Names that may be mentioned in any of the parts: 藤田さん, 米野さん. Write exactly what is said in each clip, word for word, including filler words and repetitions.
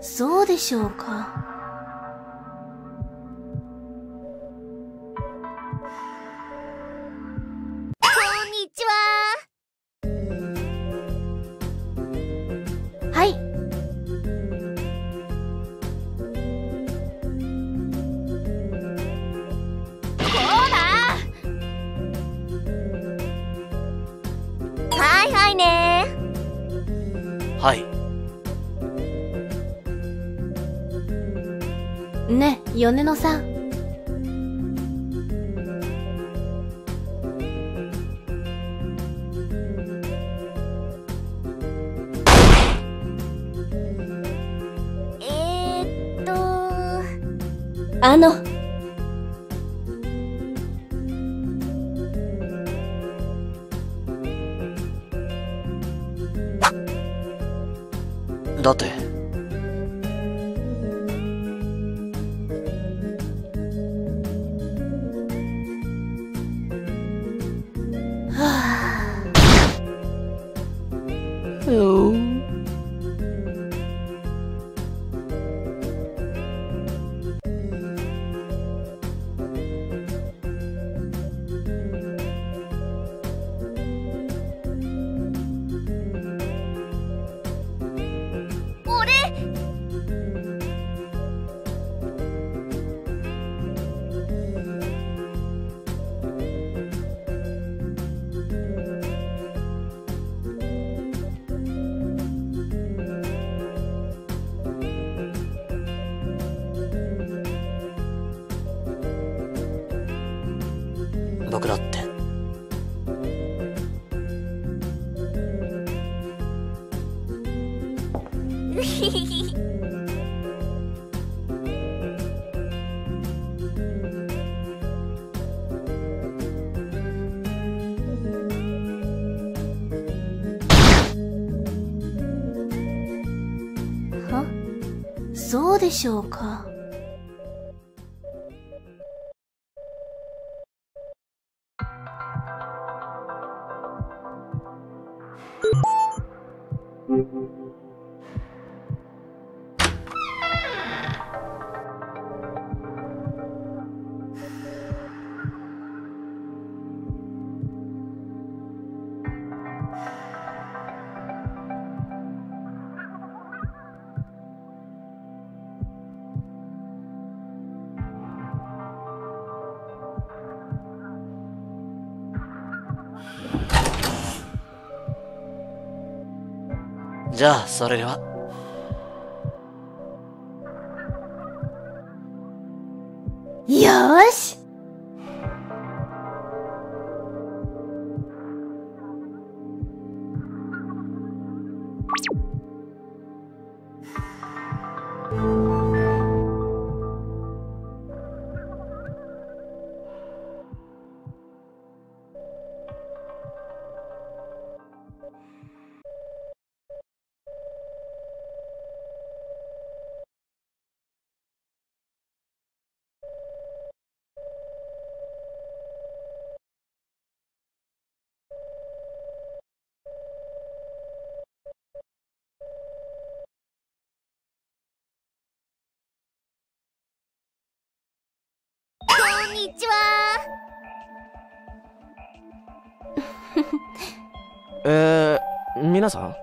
そうでしょうか。こんにちは。はい。こうだ。はいはいね。はい。ね、米野さん。えっとあのだって。僕だっては？そうでしょうか。じゃあそれは。よし。こんにちは。えー、皆さん、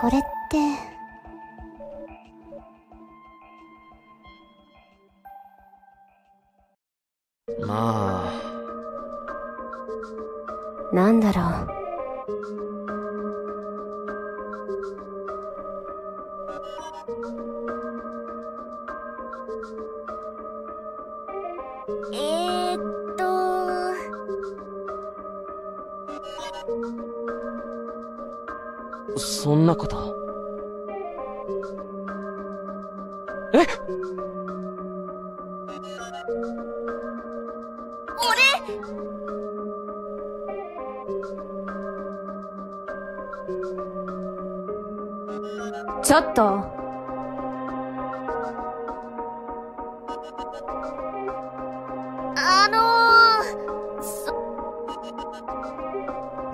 これってまあなんだろう、えーっとそんなこと、えっ、俺ちょっとあのー、そ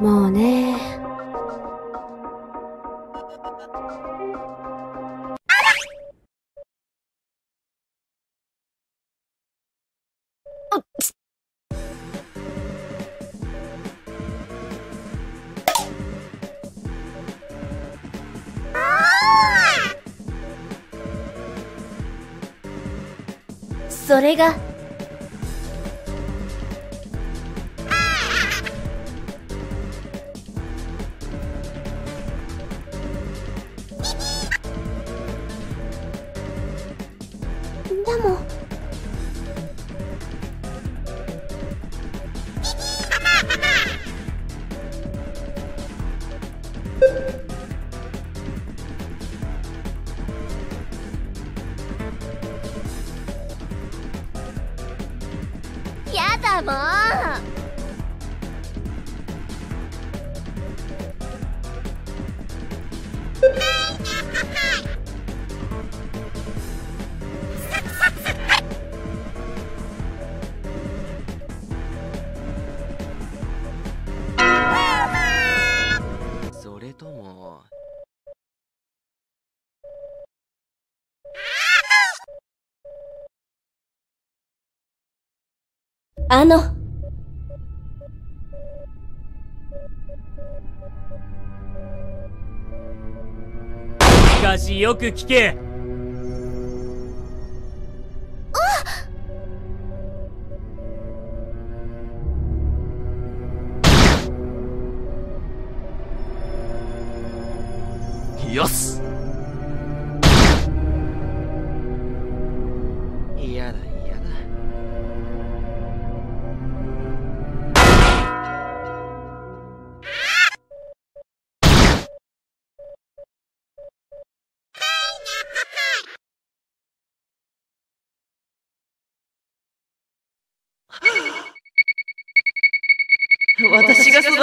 もうねー。あら！それがでもやだもん。ともあのしかしよく聞け、よし。嫌だ嫌だ。私がその。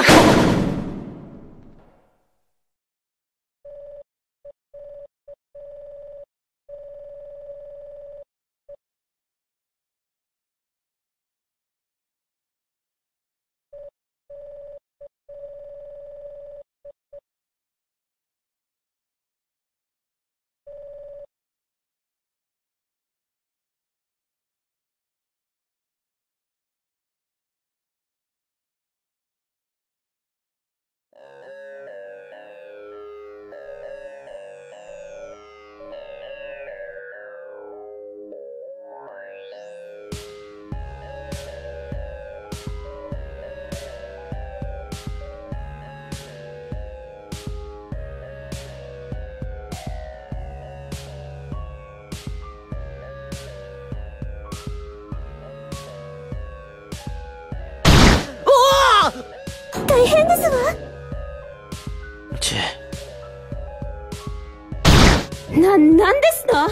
大変ですわ。ちぇ。な、なんですの？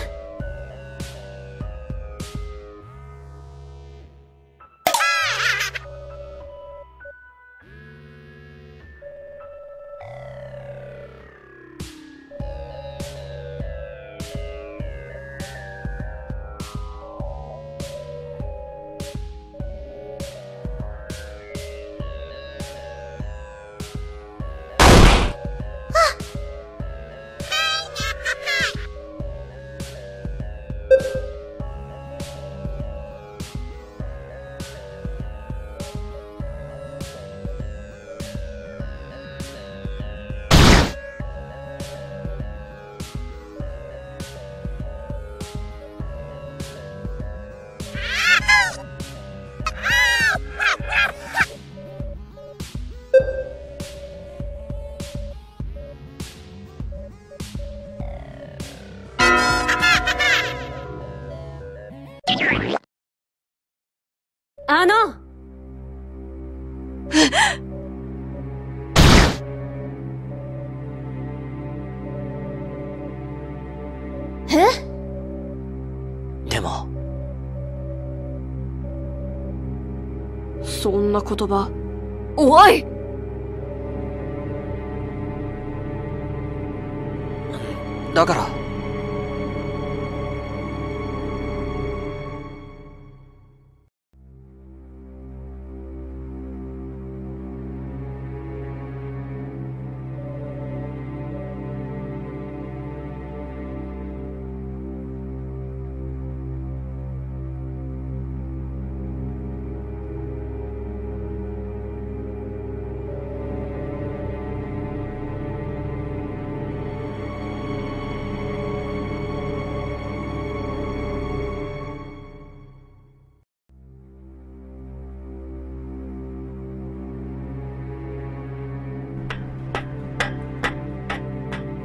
え？でもそんな言葉、おい！だから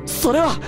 それは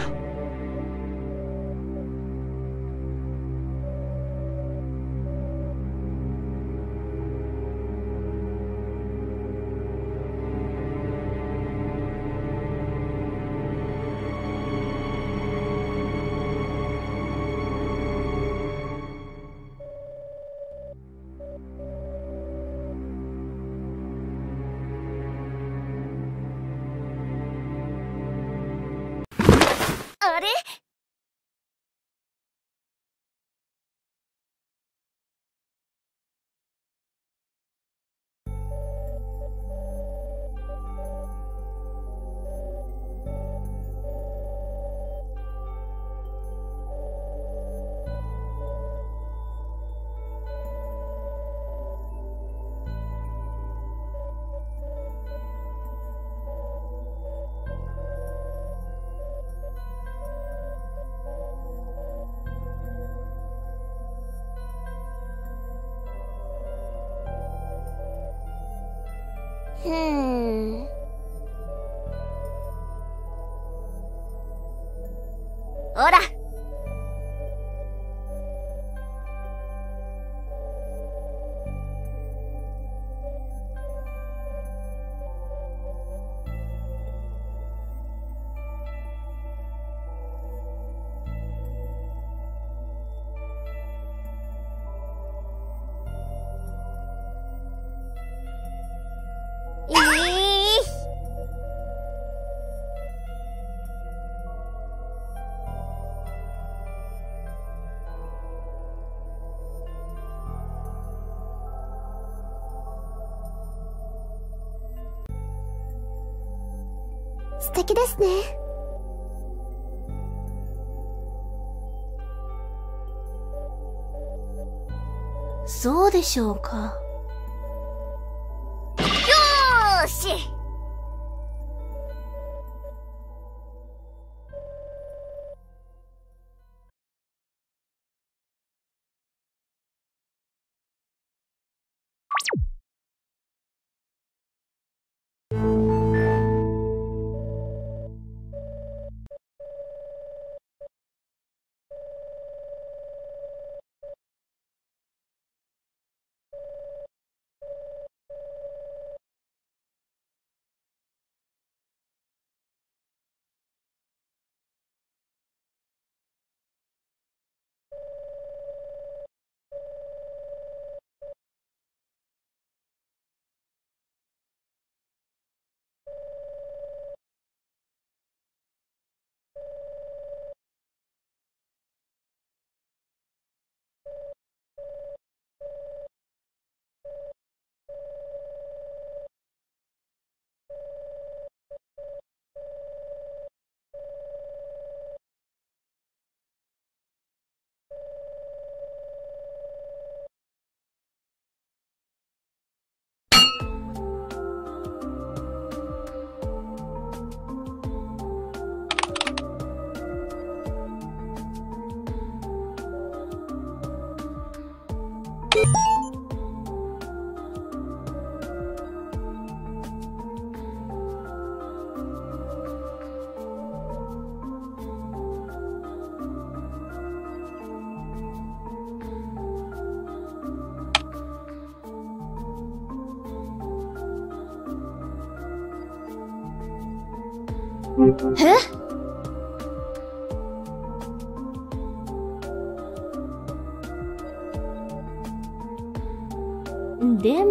Hmm. Ora.素敵ですね。そうでしょうか。よーし。え？でも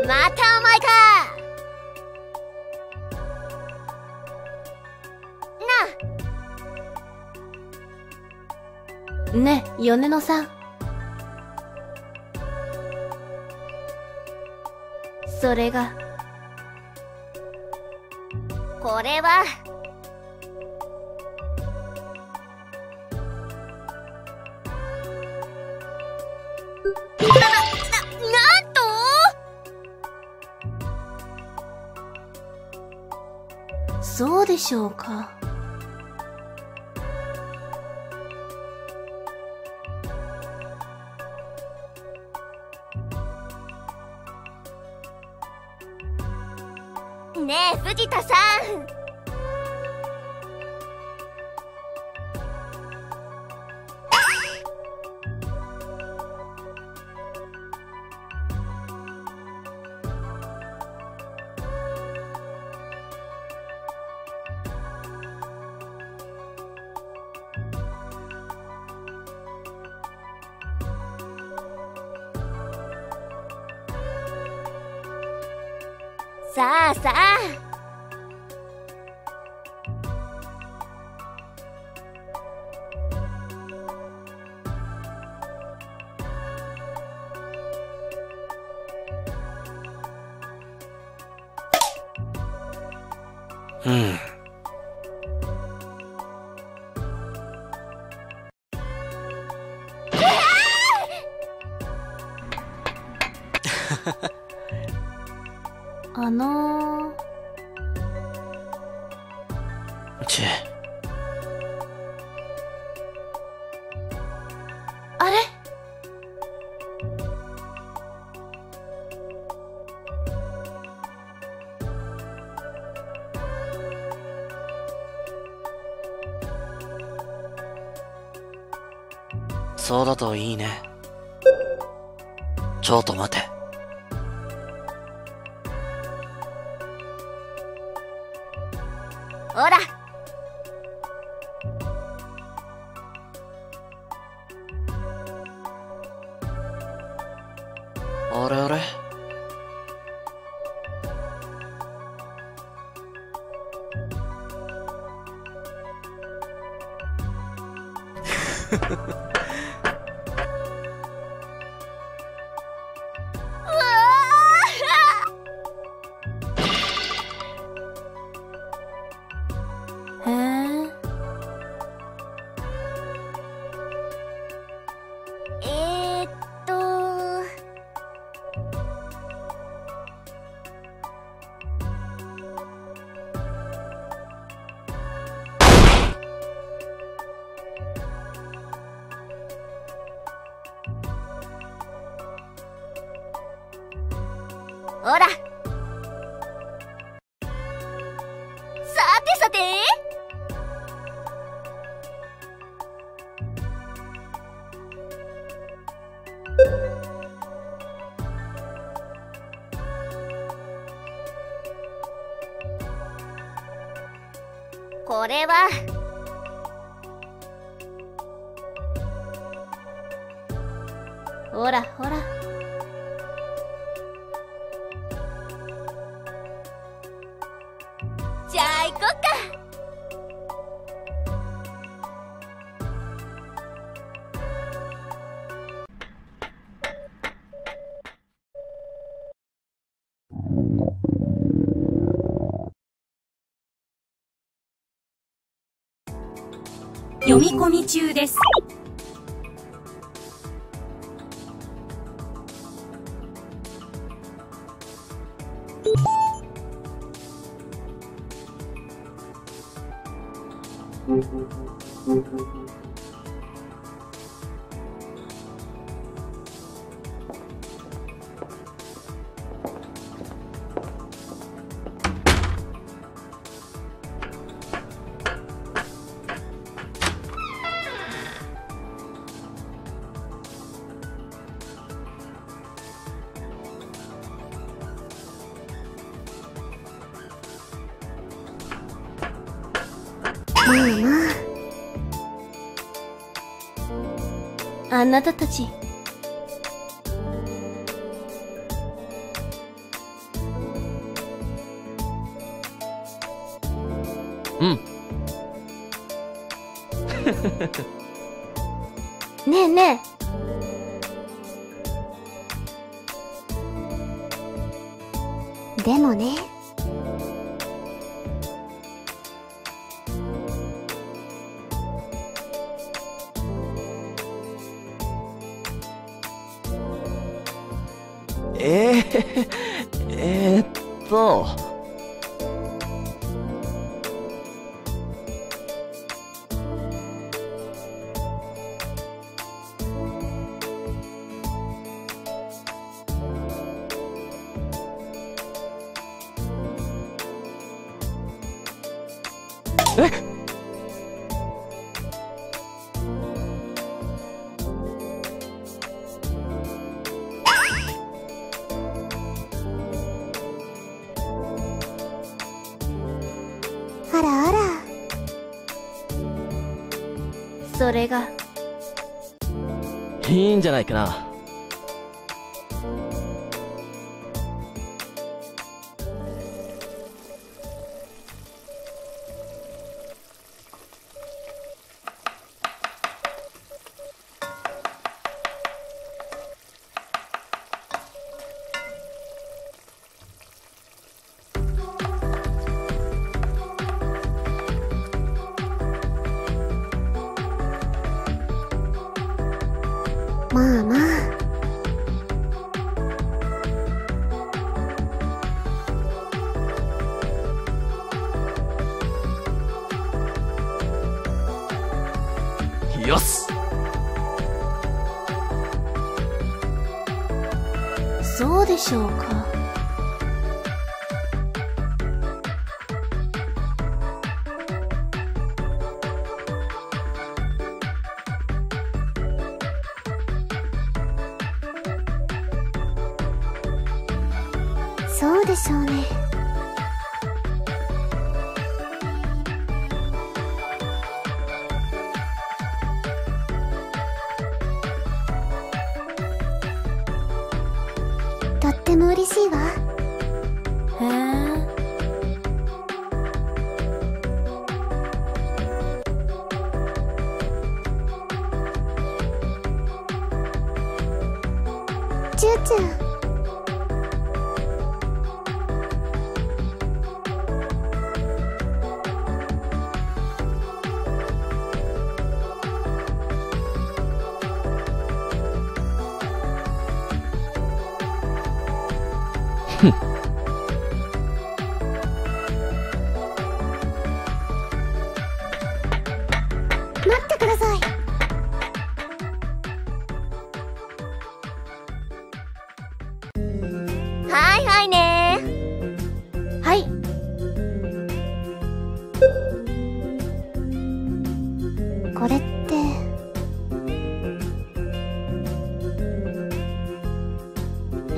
またお前か。なあ。ねえ、米野さん。それが。これは。そうでしょうか。ねえ藤田さん、さあさあ、うん。あのー、ちあれ、そうだといいね。ちょっと待て。ほら。あれあれ。ほら。さてさて、これは。ほらほら。じゃあ行こっか。読み込み中です。あなたたち。うんねえねえでもねえー、えーっとえっあらあらそれがいいんじゃないかな。まあまあよしそうでしょうか。そうでしょうね。とっても嬉しいわ。へえ。チューチュー。待ってください。はいはいねー。はいこれって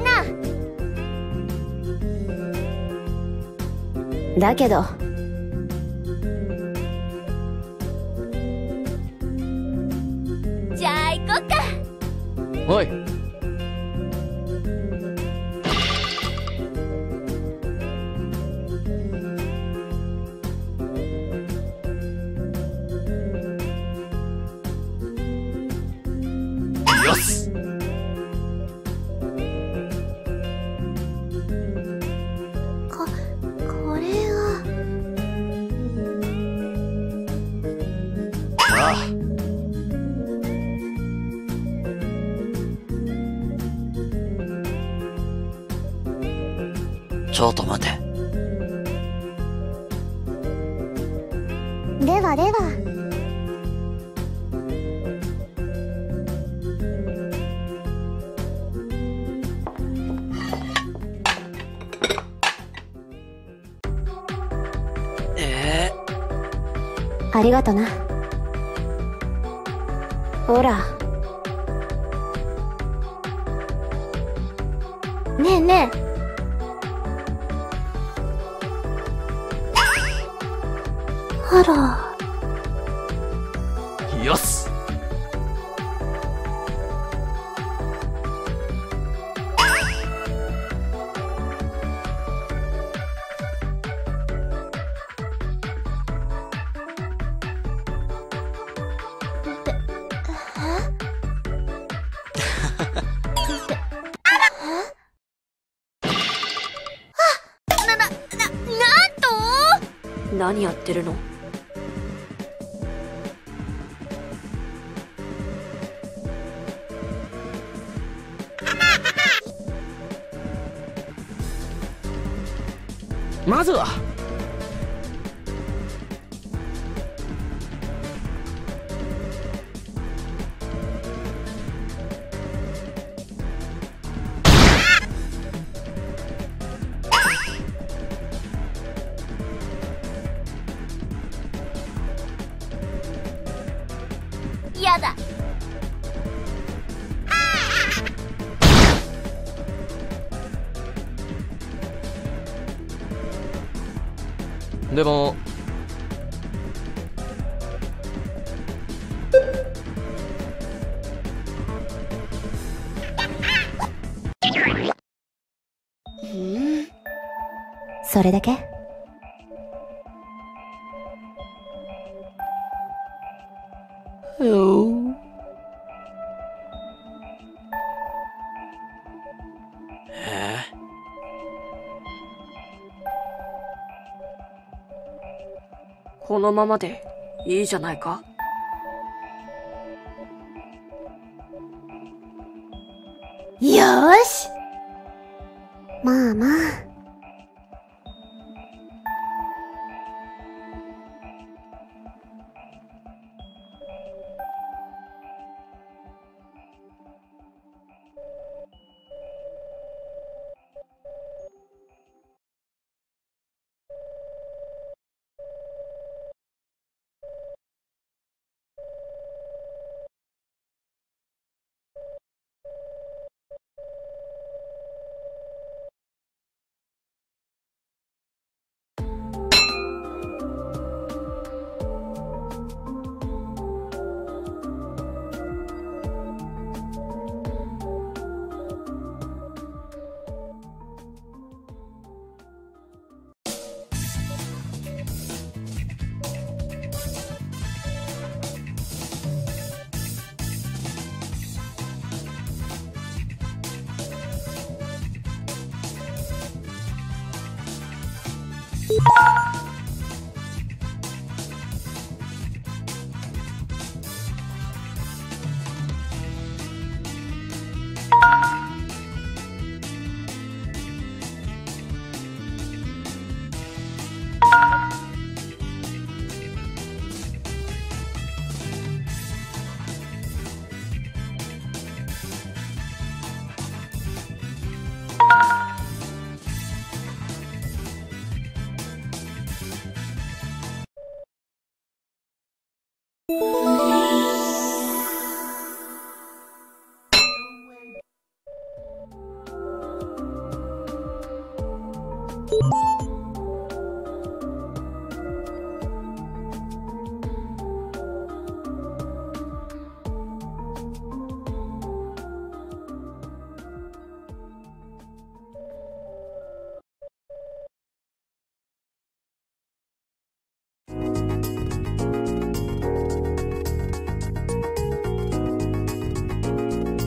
なあだけどおいよしここれはああちょっと待て。ではでは。えー、ありがとな。ほら。ねえねえ。あらよし何やってるの？まずはやだ。でもうんそれだけ？Hello. Huh?このままでいいじゃないか。よし。まあまあ。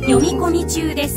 読み込み中です。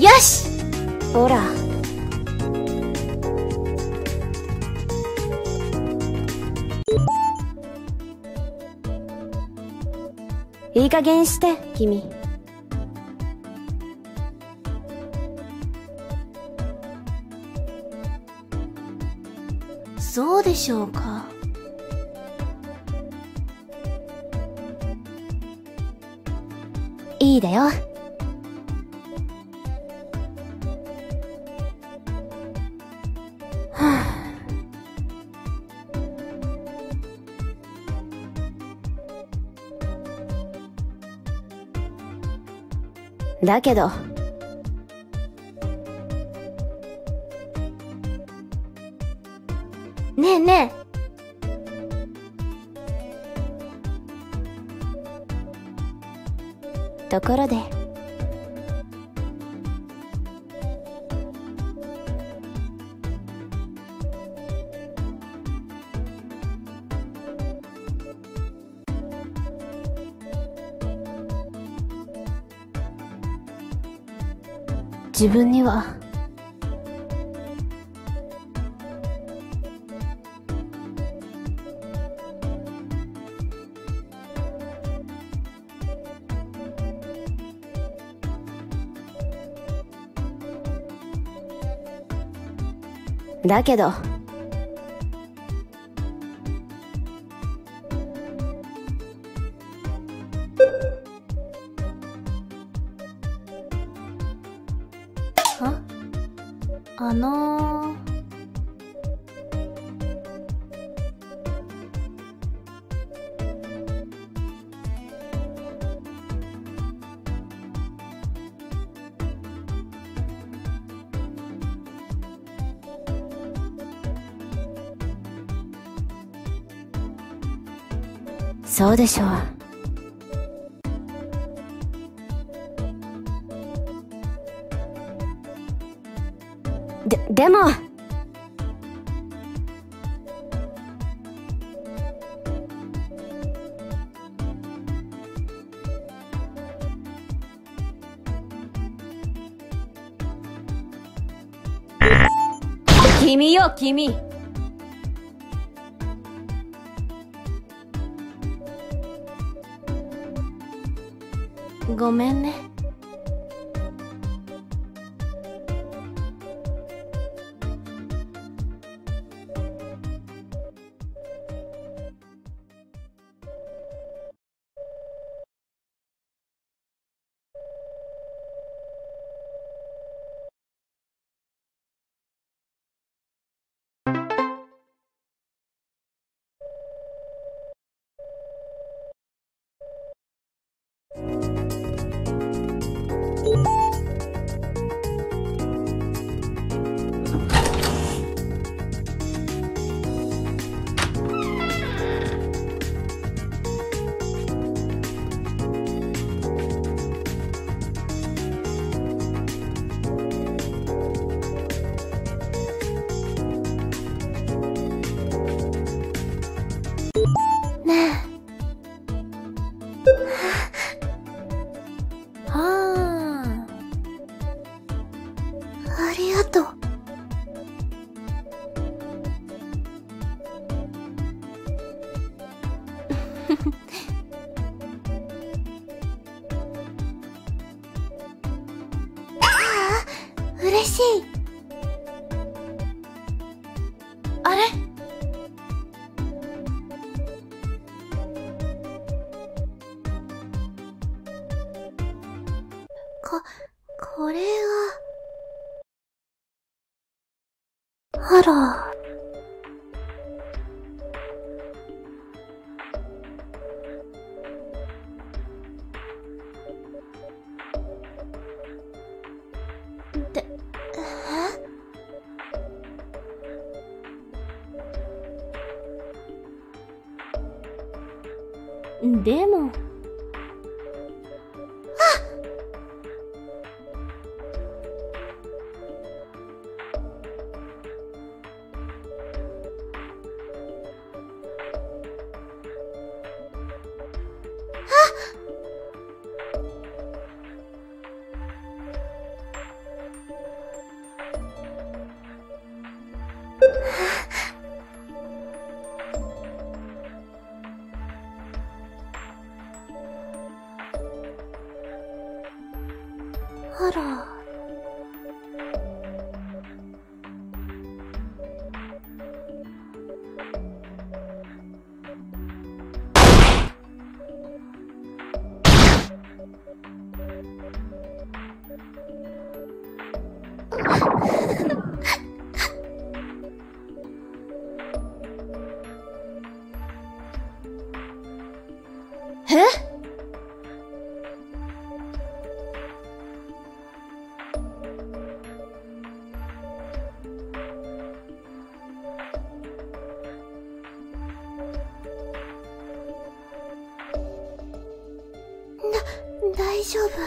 よし、ほら。いい加減して、君。そうでしょうか。いいだよ。だけどねえねえところで自分にはだけどあのー、そうでしょう。で、でも君よ君ごめんね。嬉しい。あれ？こ、これは。あら。でもあら。大丈夫。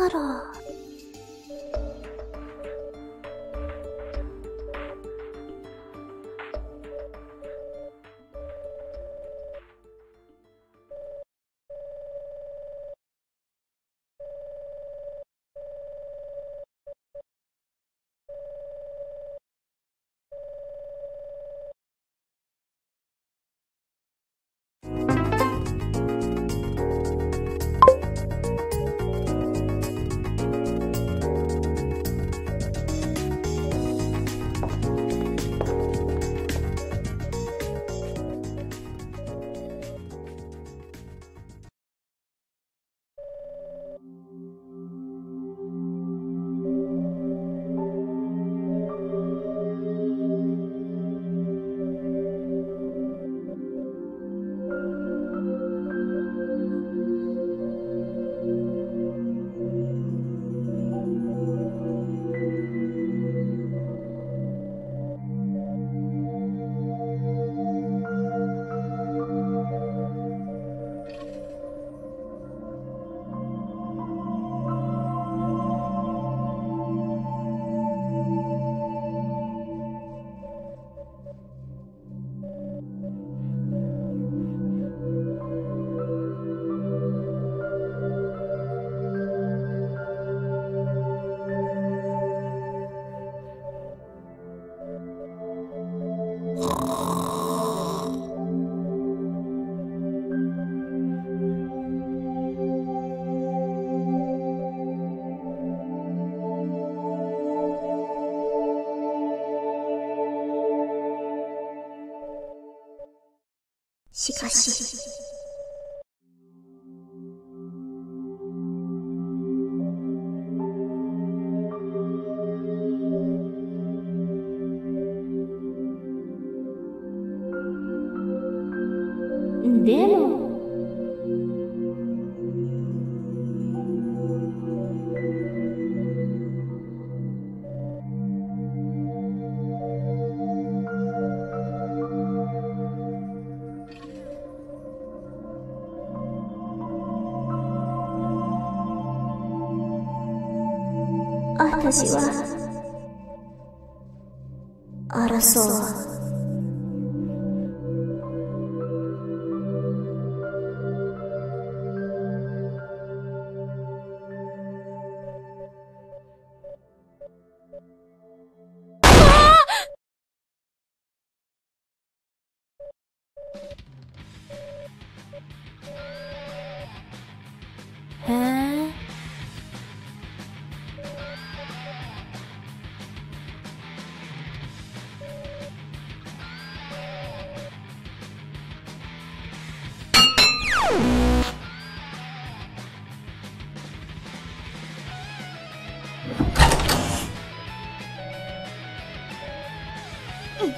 あら。しかし。でも。私は争う。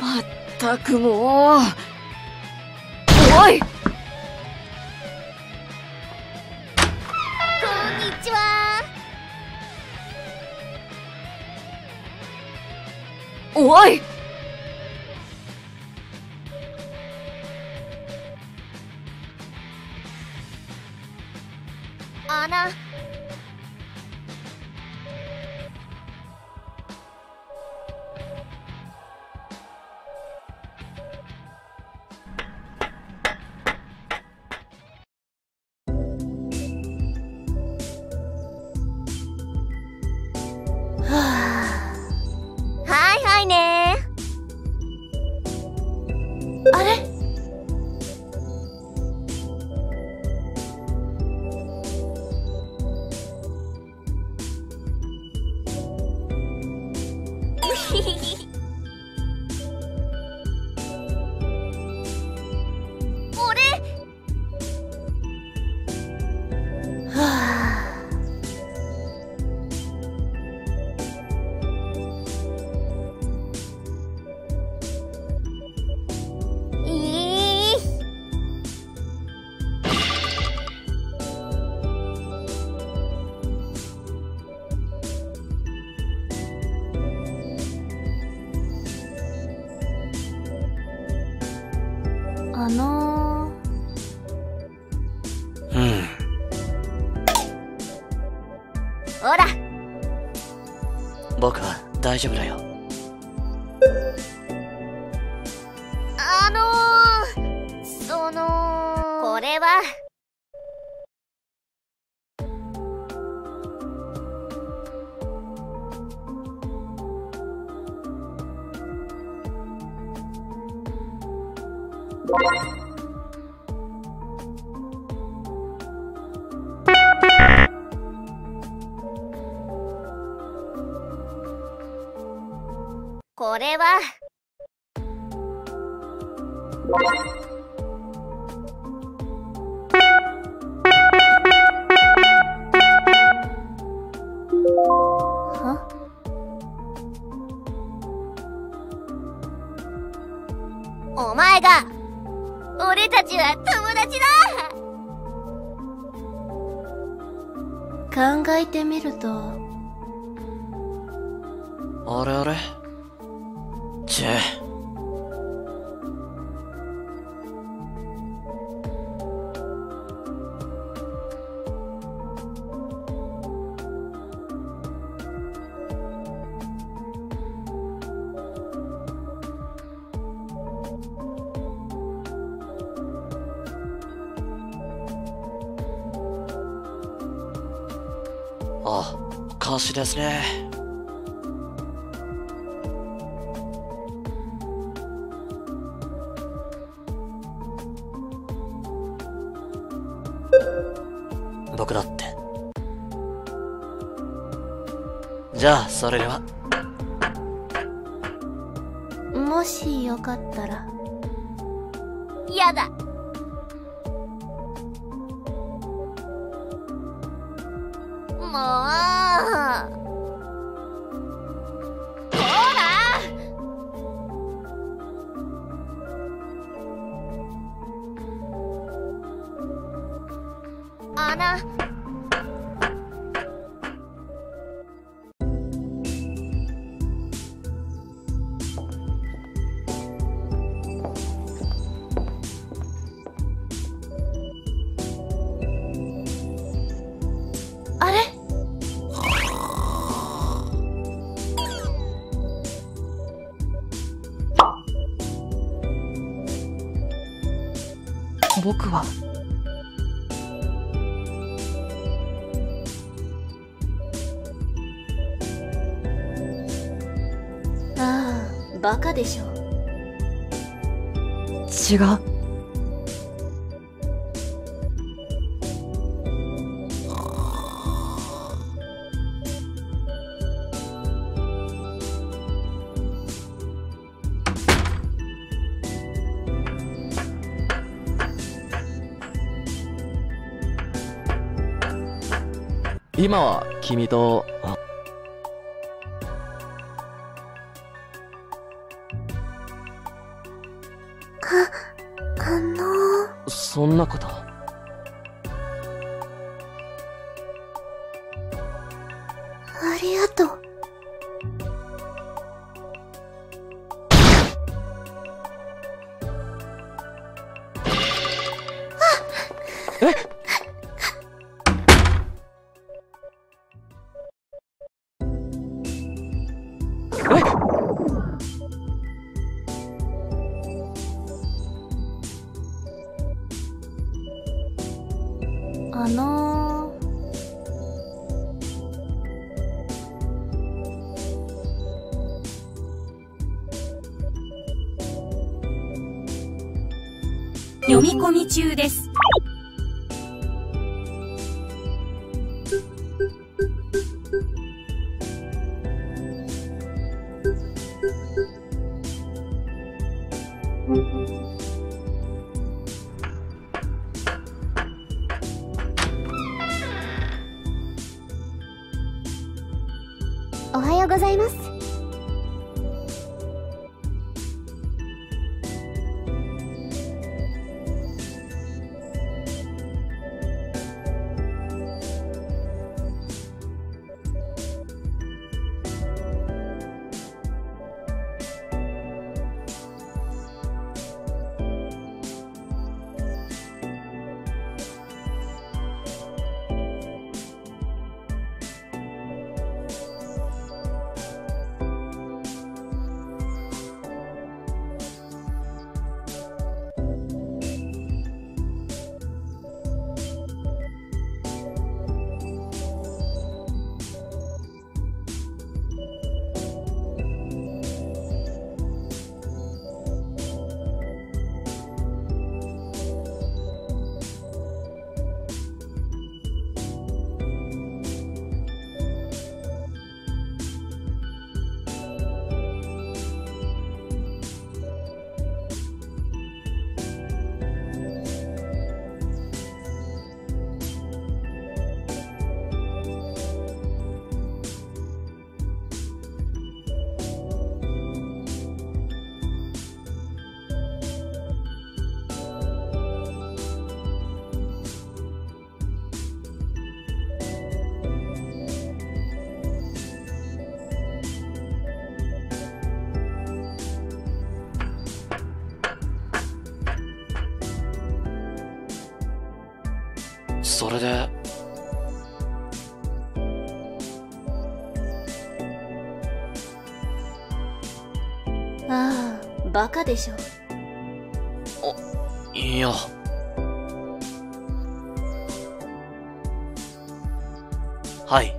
まったくもう。おい。こんにちは。おい。あな。大丈夫だよ。あのー、そのこれはこれはは？お前が俺たちは友達だ。考えてみるとあれあれチェあ、歌詞ですね。僕だって。じゃあそれでは。もしよかったら。やだ。もう。僕はああバカでしょ。違う。今は君とあああのー、そんなことありがとう。え？あのー、読み込み中です。おはようございます。それでああ、バカでしょ。あ、いや。はい。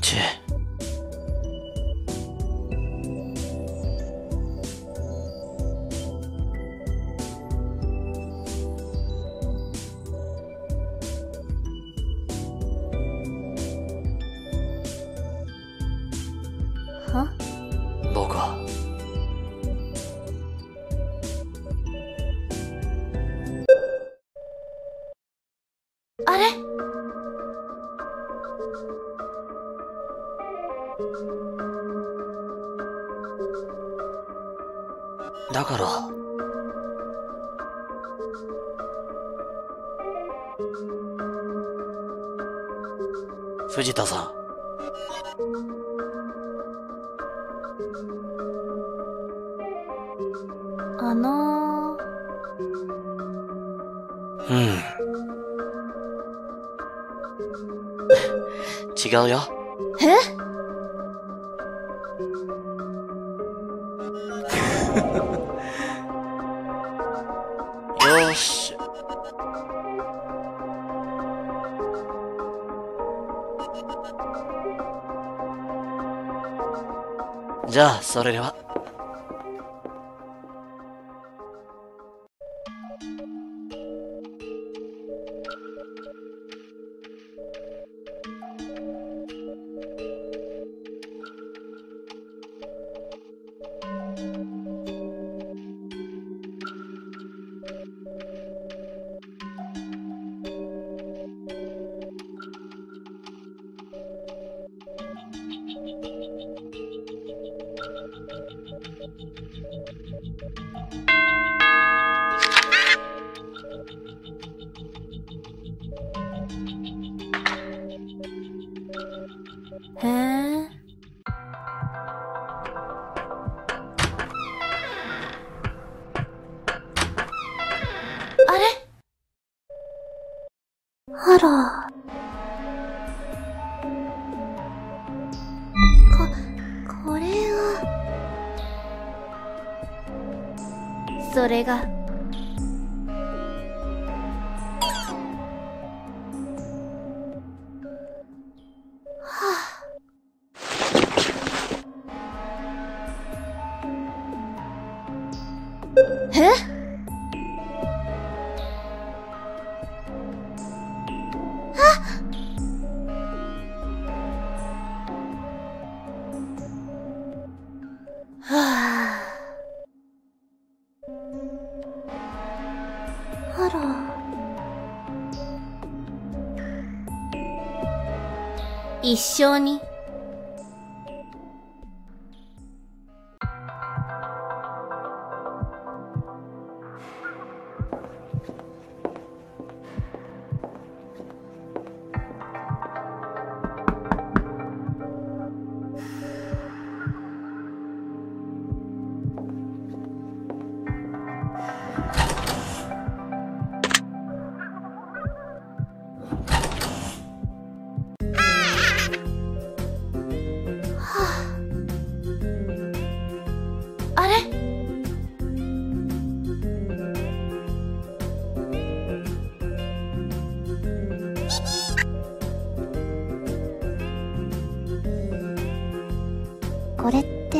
ちぇ。僕はあれだから藤田さんあのー、うん違うよ。えよしじゃあそれでは。へえ。あれ？あら。こ、これは。それが。え？あっはあ。一緒に。これって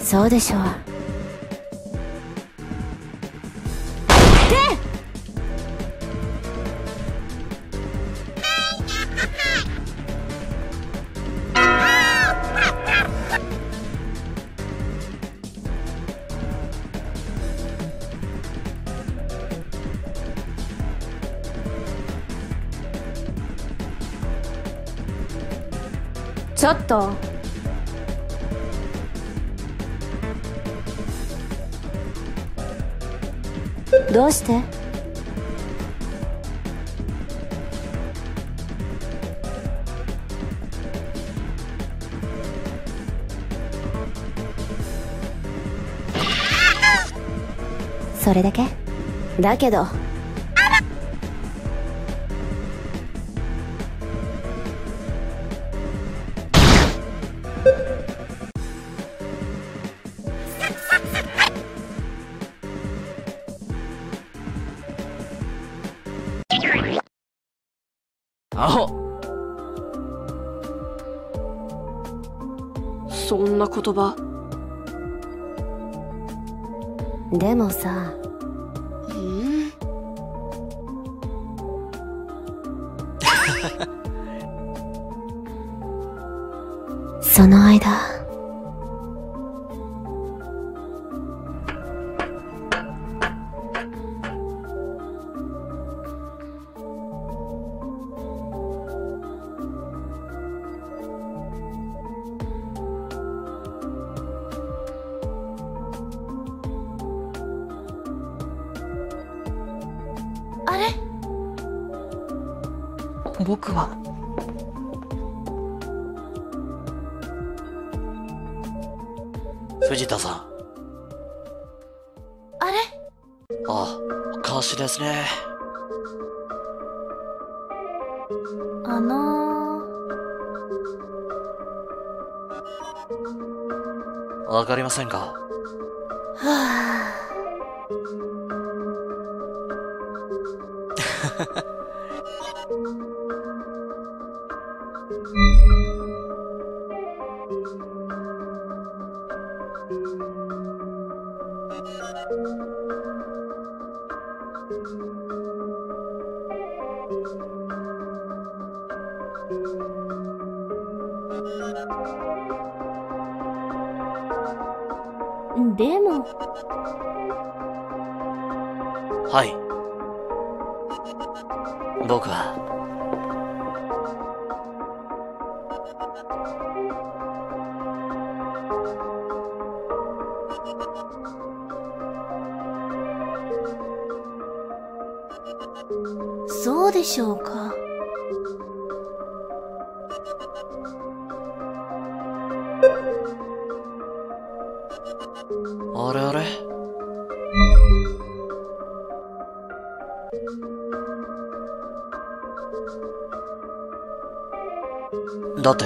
そうでしょう。ちょっとどうしてそれだけだけどアホ。そんな言葉でもさ、うん、その間あれ？僕は藤田さん。あれ？ああ、歌手ですね。あのー、わかりませんか？はあ。でもはい。僕はそうでしょうか。あれあれだって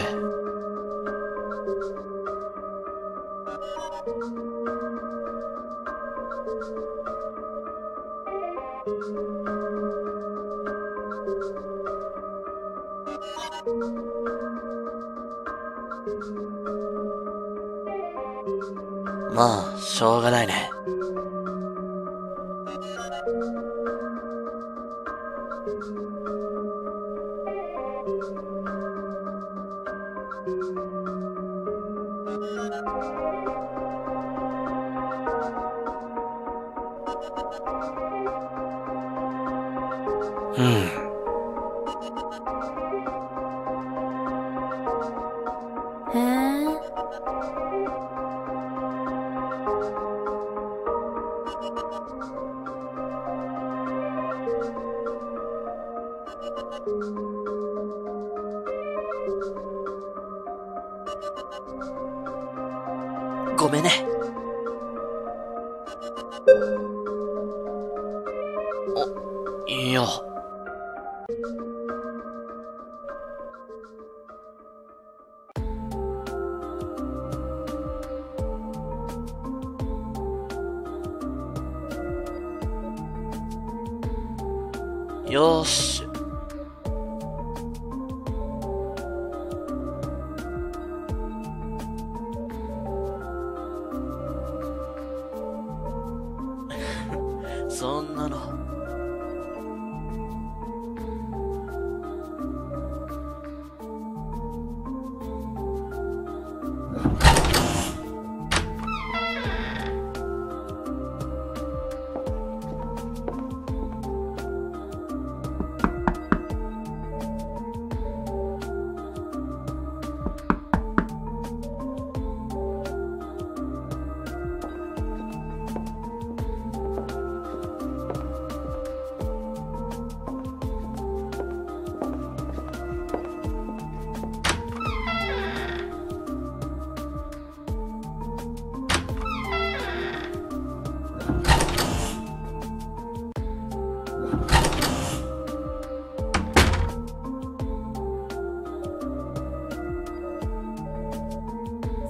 まあしょうがないね。ごめんね。あ、いや。よし。そんなの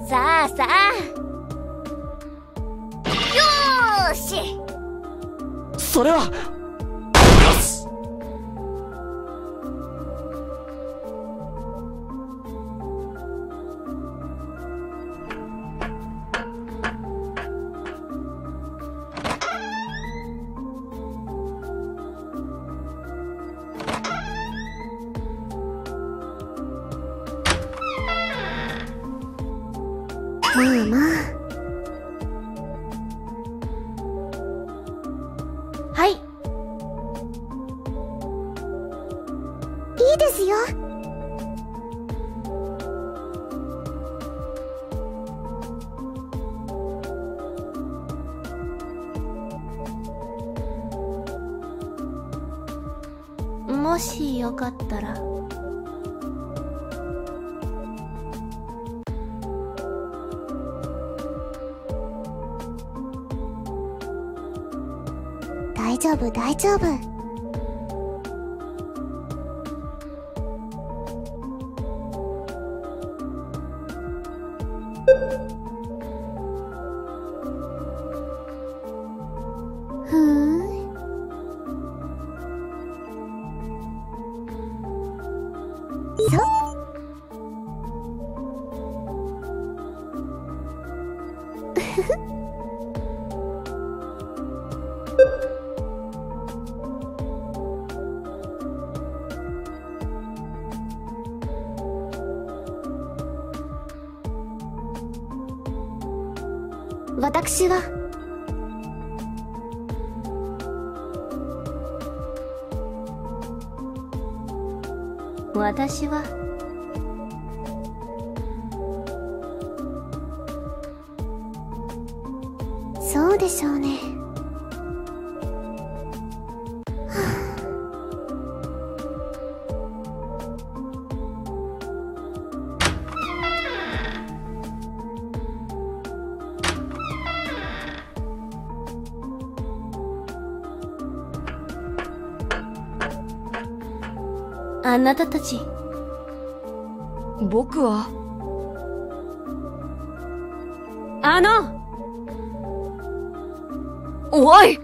さあさあ、よーし。それはよし。まあまあ、はい、いいですよ。もしよかったら。大丈夫大丈夫。ふん。そう。ウフフ。私は私はそうでしょうね。あなたたち、僕はあのおい、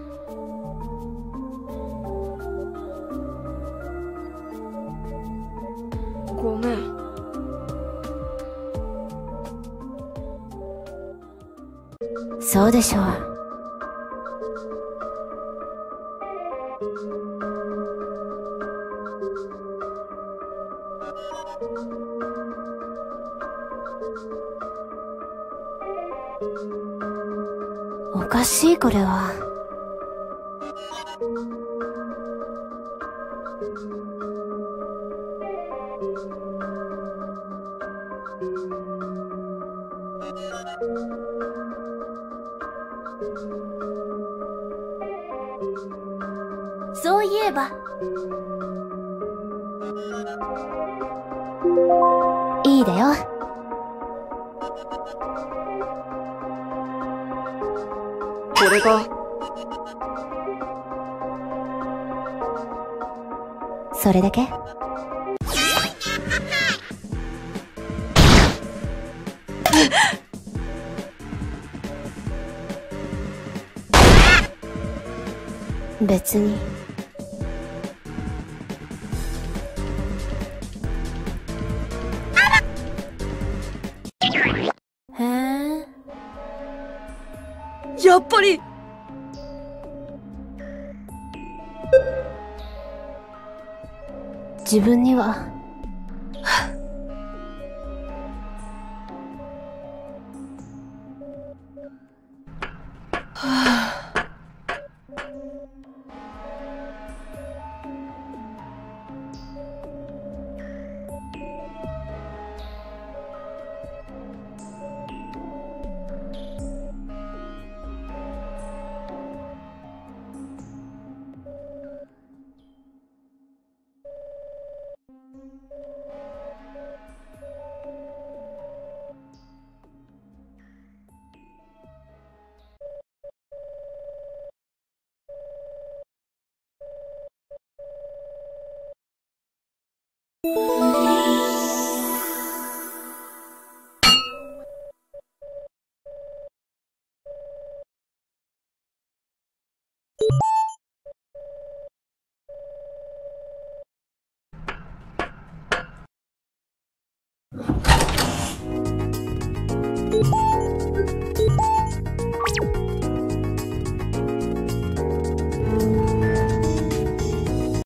ごめん。そうでしょう。おかしい、これは。そういえば。いいだよ。これがそれだけ？別に。へえ。やっぱり。自分にはyou